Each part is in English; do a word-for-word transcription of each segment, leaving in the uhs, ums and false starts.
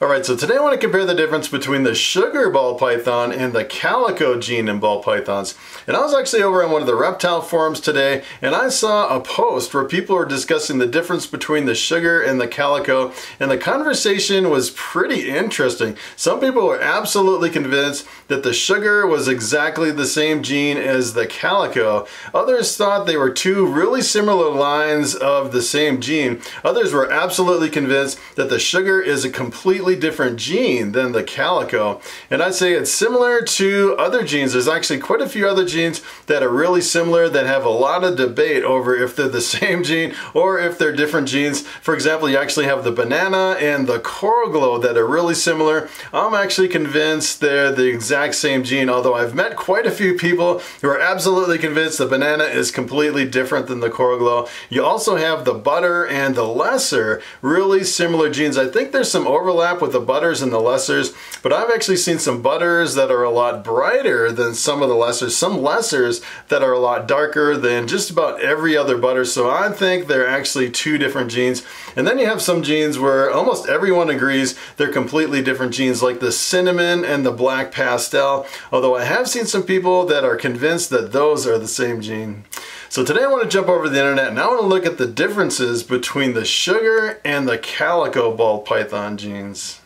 Alright, so today I want to compare the difference between the sugar ball python and the calico gene in ball pythons. And I was actually over on one of the reptile forums today, and I saw a post where people were discussing the difference between the sugar and the calico, and the conversation was pretty interesting. Some people were absolutely convinced that the sugar was exactly the same gene as the calico. Others thought they were two really similar lines of the same gene. Others were absolutely convinced that the sugar is a completely different gene than the calico, and I'd say it's similar to other genes. There's actually quite a few other genes that are really similar that have a lot of debate over if they're the same gene or if they're different genes. For example, you actually have the banana and the coral glow that are really similar. I'm actually convinced they're the exact same gene, although I've met quite a few people who are absolutely convinced the banana is completely different than the coral glow. You also have the butter and the lesser, really similar genes. I think there's some overlap with the butters and the lessers, but I've actually seen some butters that are a lot brighter than some of the lessers, some lessers that are a lot darker than just about every other butter, so I think they're actually two different genes. And then you have some genes where almost everyone agrees they're completely different genes, like the cinnamon and the black pastel, although I have seen some people that are convinced that those are the same gene. So today I want to jump over to the internet and I want to look at the differences between the sugar and the calico ball python genes.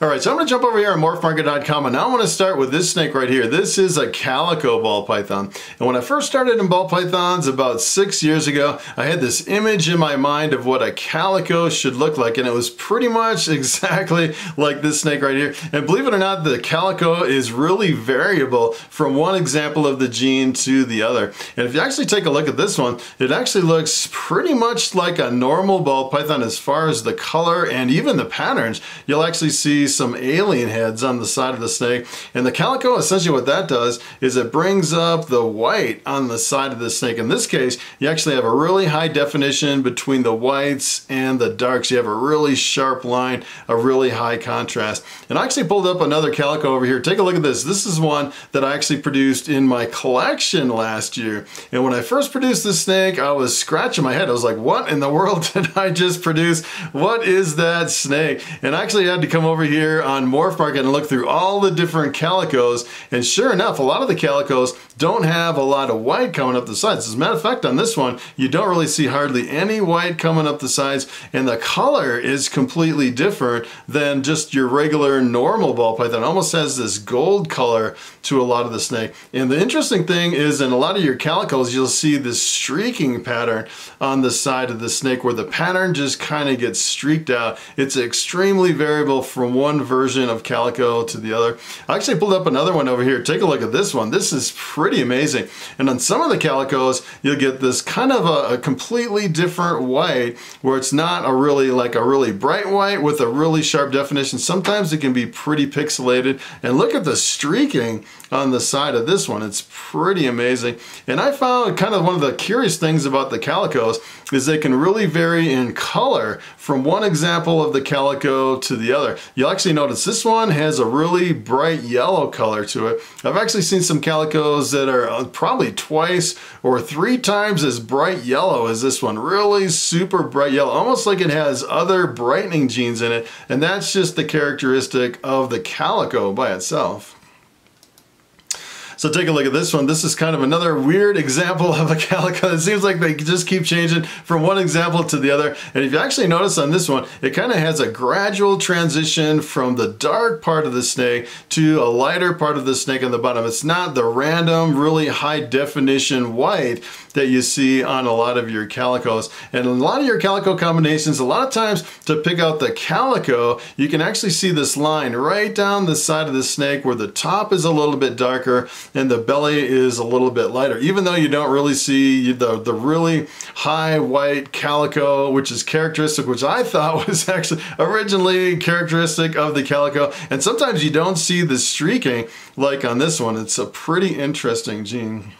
Alright, so I'm going to jump over here on morphmarket dot com, and now I want to start with this snake right here. This is a calico ball python. And when I first started in ball pythons about six years ago, I had this image in my mind of what a calico should look like, and it was pretty much exactly like this snake right here. And believe it or not, the calico is really variable from one example of the gene to the other. And if you actually take a look at this one, it actually looks pretty much like a normal ball python as far as the color and even the patterns. You'll actually see some alien heads on the side of the snake, and the calico, essentially what that does is it brings up the white on the side of the snake. In this case, you actually have a really high definition between the whites and the darks. You have a really sharp line, a really high contrast. And I actually pulled up another calico over here. Take a look at this. This is one that I actually produced in my collection last year, and when I first produced this snake, I was scratching my head. I was like, what in the world did I just produce? What is that snake? And I actually had to come over here on Morphmarket and look through all the different calicos, and sure enough, a lot of the calicos don't have a lot of white coming up the sides. As a matter of fact, on this one, you don't really see hardly any white coming up the sides, and the color is completely different than just your regular normal ball python. It almost has this gold color to a lot of the snake. And the interesting thing is, in a lot of your calicos, you'll see this streaking pattern on the side of the snake where the pattern just kind of gets streaked out. It's extremely variable from one version of calico to the other. I actually pulled up another one over here. Take a look at this one. This is pretty amazing. And on some of the calicos, you'll get this kind of a, a completely different white where it's not a really like a really bright white with a really sharp definition. Sometimes it can be pretty pixelated. And look at the streaking on the side of this one. It's pretty amazing. And I found kind of one of the curious things about the calicos is they can really vary in color from one example of the calico to the other. You'll actually notice this one has a really bright yellow color to it. I've actually seen some calicos that are probably twice or three times as bright yellow as this one. Really super bright yellow, almost like it has other brightening genes in it, and that's just the characteristic of the calico by itself. So take a look at this one. This is kind of another weird example of a calico. It seems like they just keep changing from one example to the other. And if you actually notice on this one, it kind of has a gradual transition from the dark part of the snake to a lighter part of the snake on the bottom. It's not the random, really high definition white that you see on a lot of your calicos. And a lot of your calico combinations, a lot of times to pick out the calico, you can actually see this line right down the side of the snake where the top is a little bit darker and the belly is a little bit lighter, even though you don't really see the, the really high white calico, which is characteristic, which I thought was actually originally characteristic of the calico. And sometimes you don't see the streaking like on this one. It's a pretty interesting gene.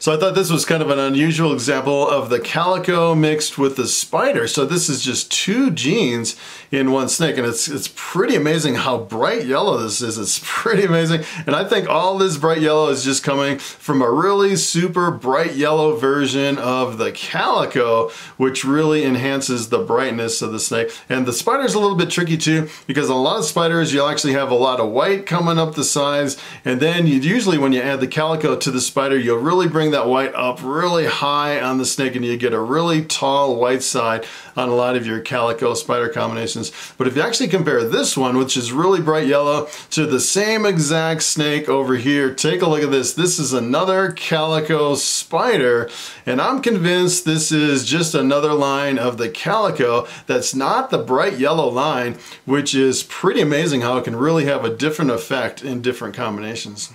So I thought this was kind of an unusual example of the calico mixed with the spider. So this is just two genes in one snake, and it's, it's pretty amazing how bright yellow this is. It's pretty amazing, and I think all this bright yellow is just coming from a really super bright yellow version of the calico, which really enhances the brightness of the snake. And the spider's a little bit tricky too, because a lot of spiders, you'll actually have a lot of white coming up the sides, and then you usually, when you add the calico to the spider, you'll really bring that white up really high on the snake, and you get a really tall white side on a lot of your calico spider combinations. But if you actually compare this one, which is really bright yellow, to the same exact snake over here, take a look at this. This is another calico spider, and I'm convinced this is just another line of the calico that's not the bright yellow line, which is pretty amazing how it can really have a different effect in different combinations.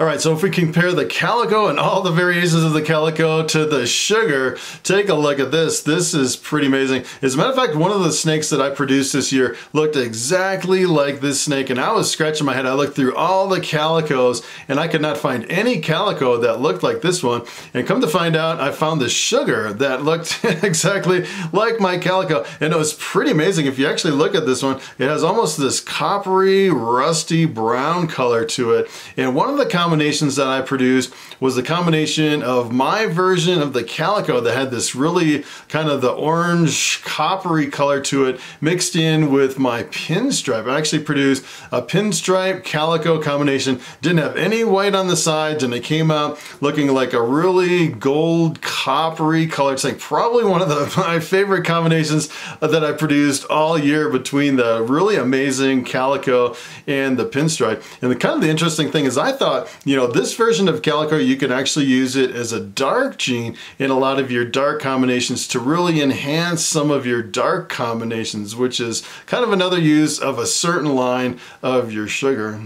All right, so if we compare the calico and all the variations of the calico to the sugar, take a look at this. This is pretty amazing. As a matter of fact, one of the snakes that I produced this year looked exactly like this snake, and I was scratching my head. I looked through all the calicos, and I could not find any calico that looked like this one. And come to find out, I found the sugar that looked exactly like my calico, and it was pretty amazing. If you actually look at this one, it has almost this coppery, rusty brown color to it. And one of the combinations that I produced was the combination of my version of the calico that had this really kind of the orange coppery color to it mixed in with my pinstripe. I actually produced a pinstripe calico combination, didn't have any white on the sides, and it came out looking like a really gold coppery colored snake. Probably one of the, my favorite combinations that I produced all year between the really amazing calico and the pinstripe. And the kind of the interesting thing is, I thought, you know, this version of calico, you can actually use it as a dark gene in a lot of your dark combinations to really enhance some of your dark combinations, which is kind of another use of a certain line of your sugar.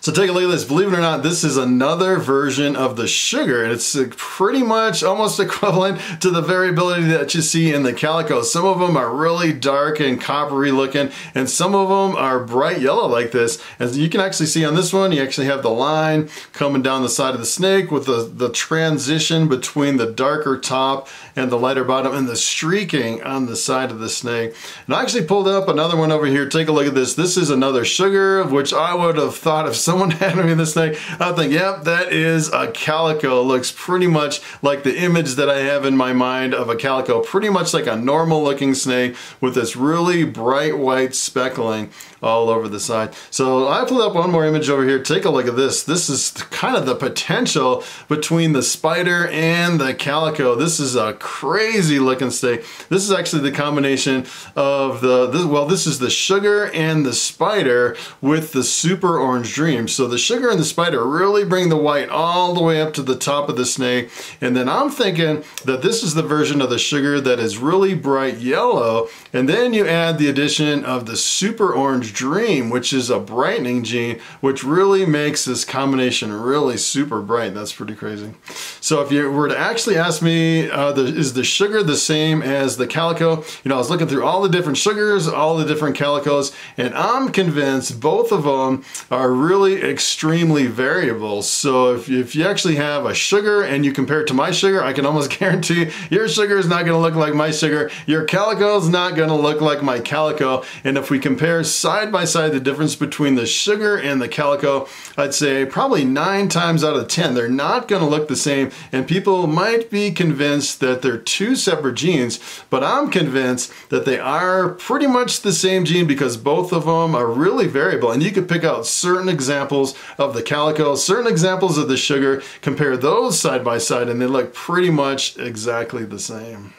So take a look at this. Believe it or not, this is another version of the sugar, and it's pretty much almost equivalent to the variability that you see in the calico. Some of them are really dark and coppery looking, and some of them are bright yellow like this. As you can actually see on this one, you actually have the line coming down the side of the snake with the, the transition between the darker top and the lighter bottom, and the streaking on the side of the snake. And I actually pulled up another one over here. Take a look at this. This is another sugar, which I would have thought of. Someone had me this snake, I think, yep, that is a calico. It looks pretty much like the image that I have in my mind of a calico, pretty much like a normal looking snake with this really bright white speckling all over the side. So I pulled up one more image over here. Take a look at this. This is kind of the potential between the spider and the calico. This is a crazy looking snake. This is actually the combination of the, this, well, this is the sugar and the spider with the super orange dream. So the sugar and the spider really bring the white all the way up to the top of the snake. And then I'm thinking that this is the version of the sugar that is really bright yellow. And then you add the addition of the super orange dream, which is a brightening gene, which really makes this combination really super bright. That's pretty crazy. So if you were to actually ask me, uh, the, is the sugar the same as the calico? You know, I was looking through all the different sugars, all the different calicos, and I'm convinced both of them are really extremely variable. So if, if you actually have a sugar and you compare it to my sugar, I can almost guarantee your sugar is not going to look like my sugar, your calico is not going to look like my calico. And if we compare side by side the difference between the sugar and the calico, I'd say probably nine times out of ten they're not going to look the same, and people might be convinced that they're two separate genes, but I'm convinced that they are pretty much the same gene because both of them are really variable, and you could pick out certain examples examples of the calico, certain examples of the sugar, compare those side by side, and they look pretty much exactly the same.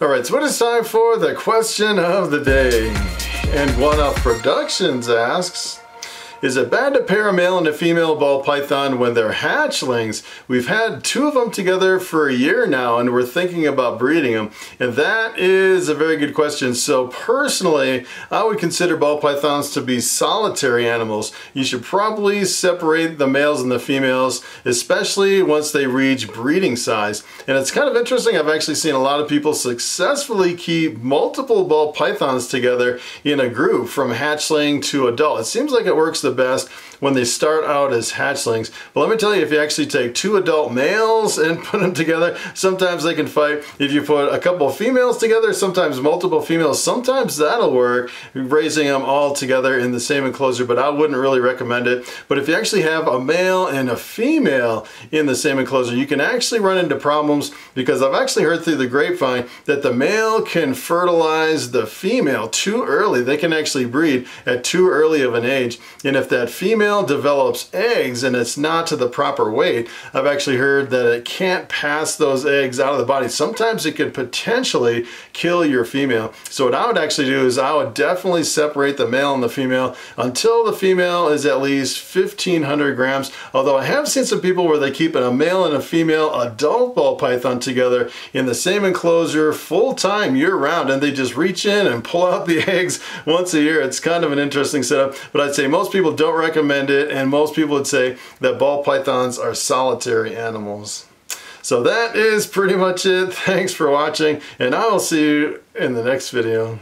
All right, so it is time for the question of the day. And one off Productions asks, is it bad to pair a male and a female ball python when they're hatchlings? We've had two of them together for a year now, and we're thinking about breeding them. And that is a very good question. So personally, I would consider ball pythons to be solitary animals. You should probably separate the males and the females, especially once they reach breeding size. And it's kind of interesting. I've actually seen a lot of people successfully keep multiple ball pythons together in a group from hatchling to adult. It seems like it works the best when they start out as hatchlings. But let me tell you, if you actually take two adult males and put them together, sometimes they can fight. If you put a couple of females together, sometimes multiple females, sometimes that'll work, raising them all together in the same enclosure, but I wouldn't really recommend it. But if you actually have a male and a female in the same enclosure, you can actually run into problems, because I've actually heard through the grapevine that the male can fertilize the female too early. They can actually breed at too early of an age, and if that female develops eggs and it's not to the proper weight, I've actually heard that it can't pass those eggs out of the body. Sometimes it could potentially kill your female. So what I would actually do is I would definitely separate the male and the female until the female is at least fifteen hundred grams, although I have seen some people where they keep a male and a female adult ball python together in the same enclosure full time year round, and they just reach in and pull out the eggs once a year. It's kind of an interesting setup, but I'd say most people don't recommend it, and most people would say that ball pythons are solitary animals. So that is pretty much it. Thanks for watching, and I will see you in the next video.